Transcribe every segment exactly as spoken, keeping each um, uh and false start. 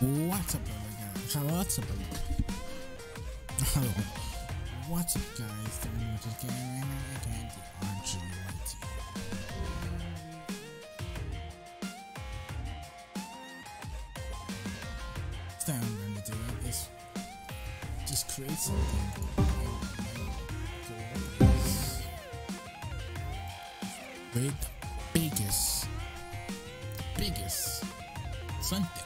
What's up, guys? What's up, guys? What's up, guys? The new just getting right now again. The Arginite. So I'm going to do it is just create something. With biggest, biggest something.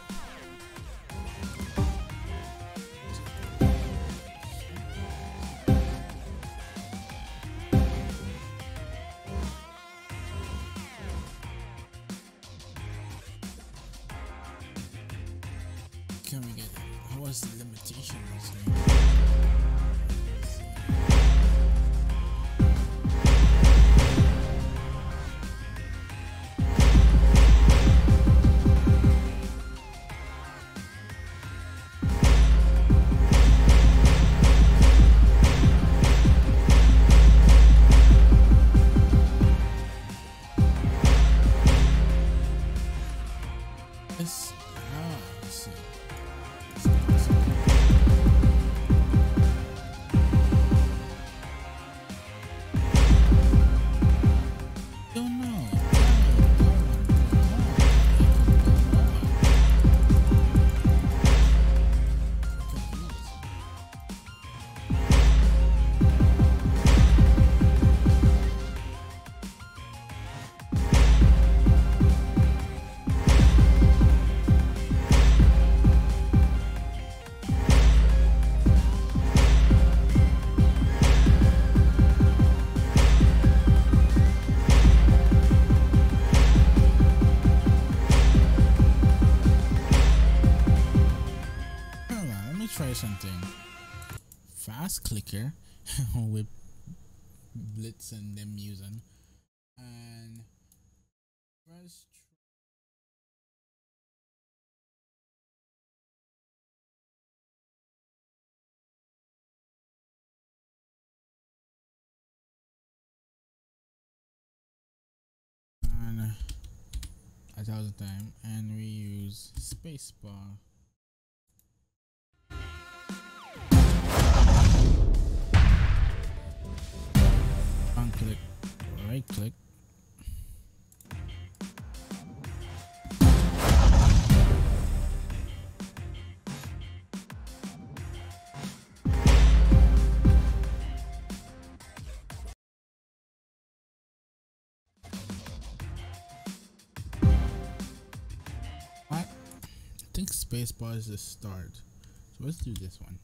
Can we get? What was the limitation? Try something fast clicker with blitz and them using and first and a thousand time and we use spacebar. Click, right click. What? I think spacebar is the start. So let's do this one.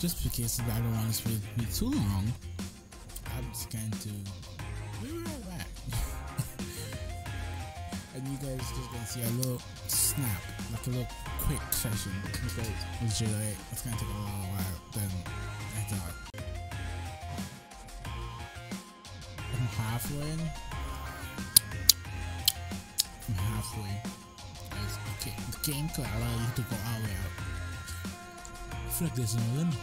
Just because I don't want this video to be too long, I'm just going to be right back. And you guys just gonna see a little snap, like a little quick session, because it's gonna take a little while than I thought. I'm halfway. I'm halfway. Okay, the game could allow you to go all the way out. I feel like there's no limit.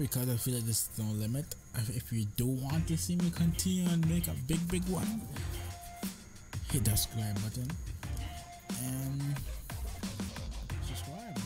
because I feel like this is no limit. If you do want to see me continue and make a big big one, hit that subscribe button and subscribe.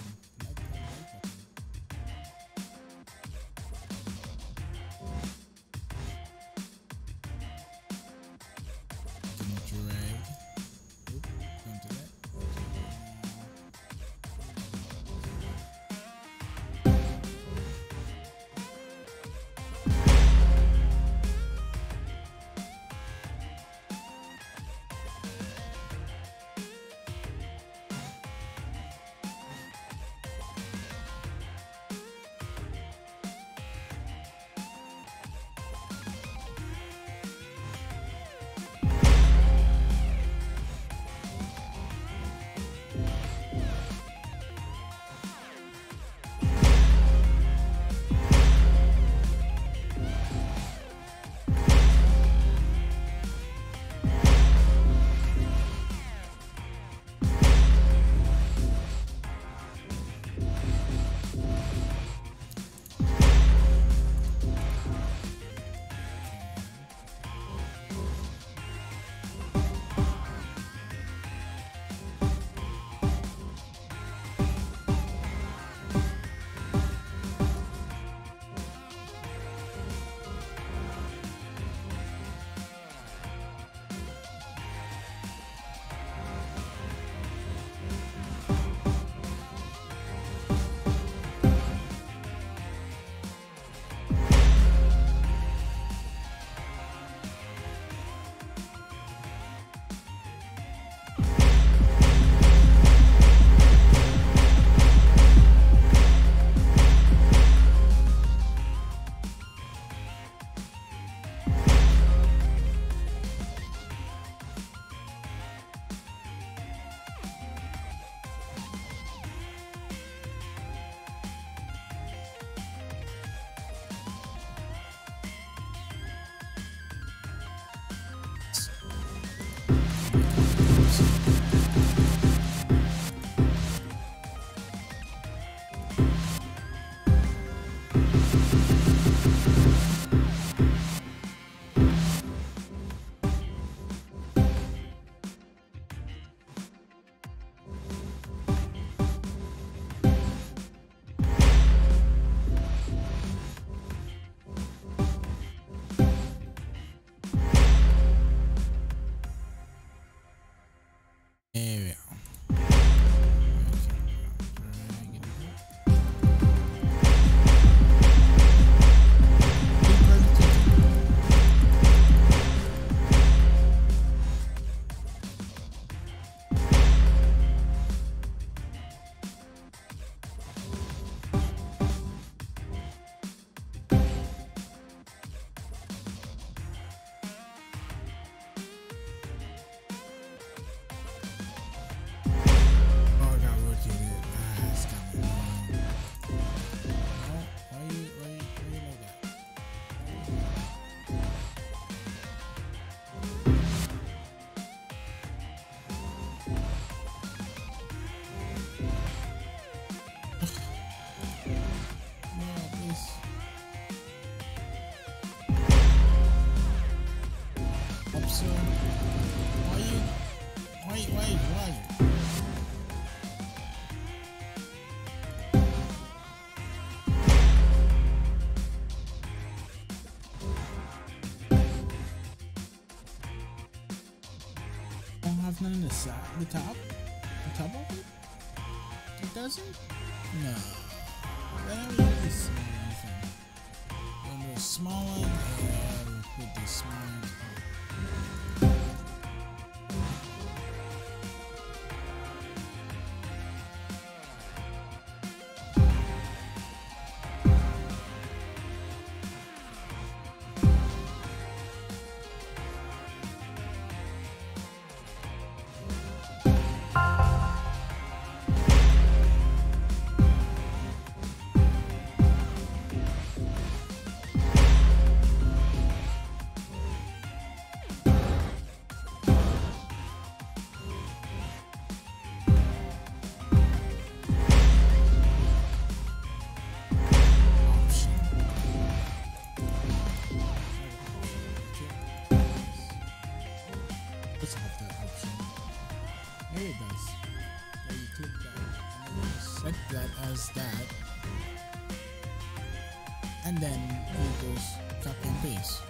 On the side, the top, the top of it, it doesn't. No, I don't really see anything. One little small one, and we'll put the small one. There it does. There you click that. And you set that as that. And then it goes copy and paste.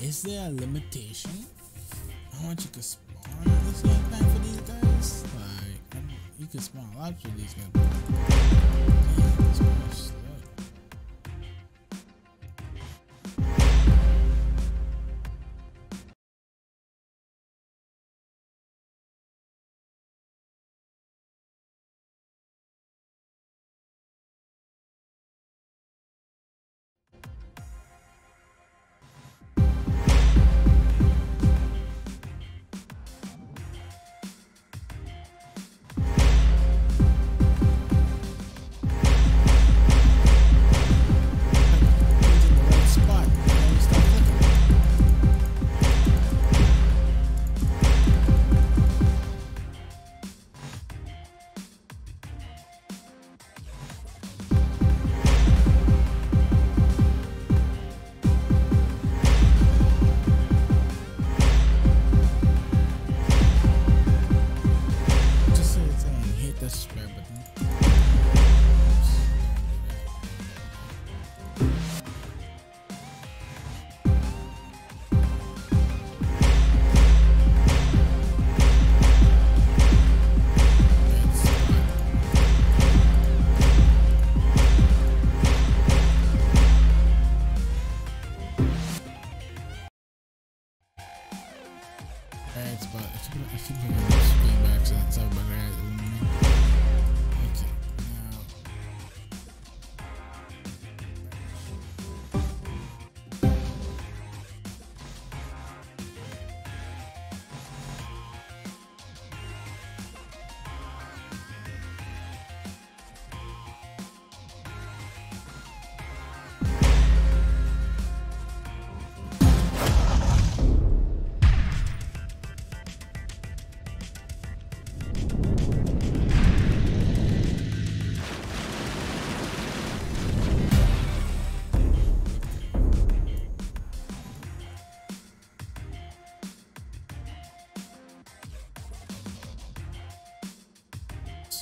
Is there a limitation? How much you can spawn this game back for these guys? Like, I mean, you can spawn a lot for these guys. Alright, but I think I think I'm going back to that side, but I okay,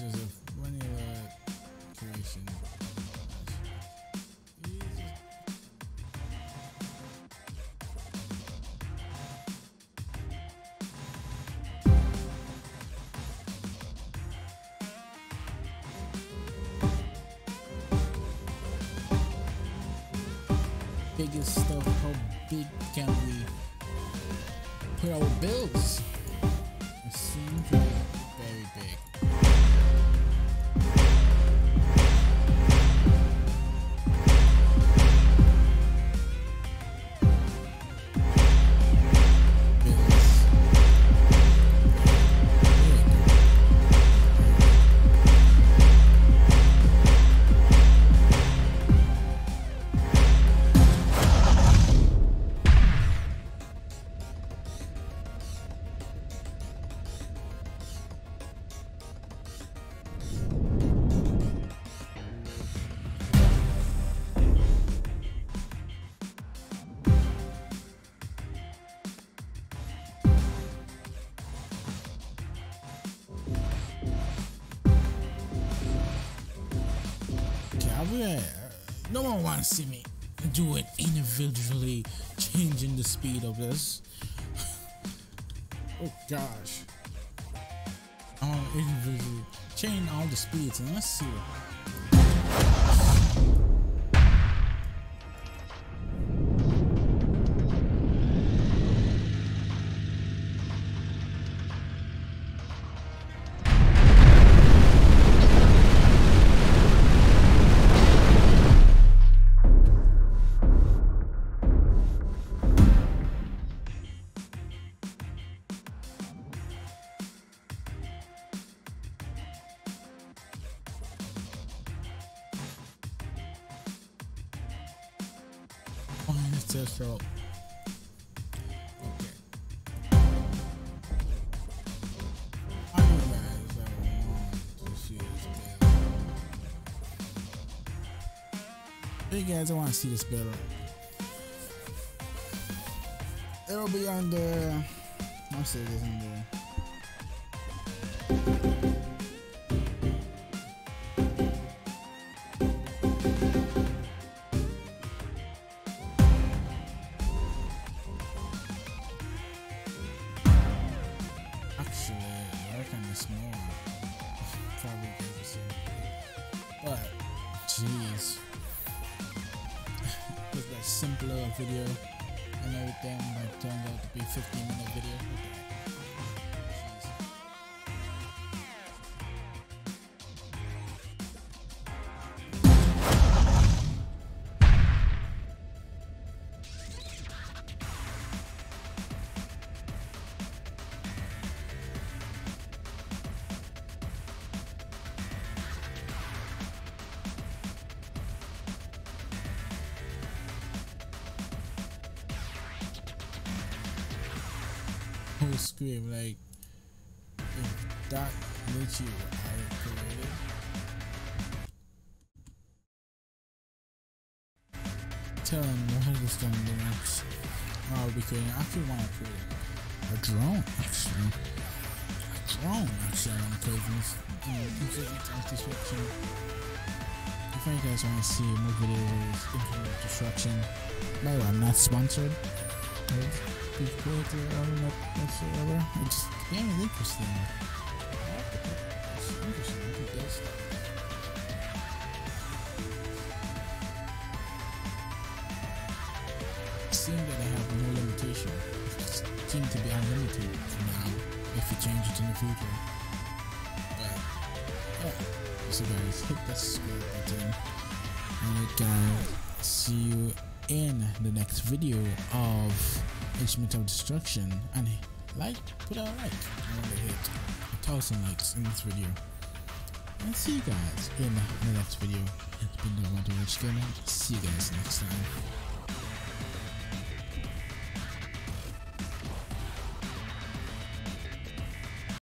is a vanilla creation. Biggest stuff, how big can we put our bills? It seems very big. No one wants to see me do it individually, changing the speed of this. Oh gosh, I want to individually change all the speeds, and let's see what. That's all. Hey guys, I want to see this better. It'll be on the. I'll say this on the. Jeez, with that simpler video and everything, it turned out to be a fifteen minute video. Scream like if that makes you I created. Tell him what is going to be next. I'll be creating. I actually want to create a drone actually. A drone actually on occasions. If you guys want to see more videos, infinite destruction. By the way, I'm not sponsored. I just yeah, it's interesting. It's interesting. Look at this. It seems that I have no limitation. just seem to be unlimited for now, if you change it in the future. But, yeah, so guys, hope that's good again. Alright guys, see you in the next video of Instrument of Destruction, and like, put out a like, I want to hit a thousand likes in this video. And see you guys in the next video. It's been the One to Watch Gamer. See you guys next time.